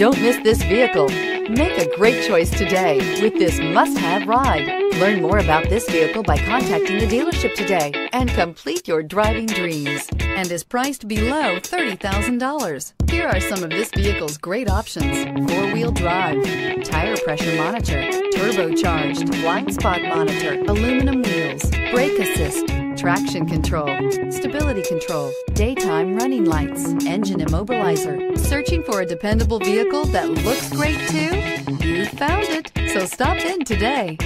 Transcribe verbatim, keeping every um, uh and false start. Don't miss this vehicle. Make a great choice today with this must-have ride. Learn more about this vehicle by contacting the dealership today and complete your driving dreams, and is priced below thirty thousand dollars. Here are some of this vehicle's great options: four-wheel drive, tire pressure monitor, turbocharged, blind spot monitor, aluminum wheels, brake assist, traction control, stability control, daytime running lights, engine immobilizer. Searching for a dependable vehicle that looks great too? You found it, so stop in today.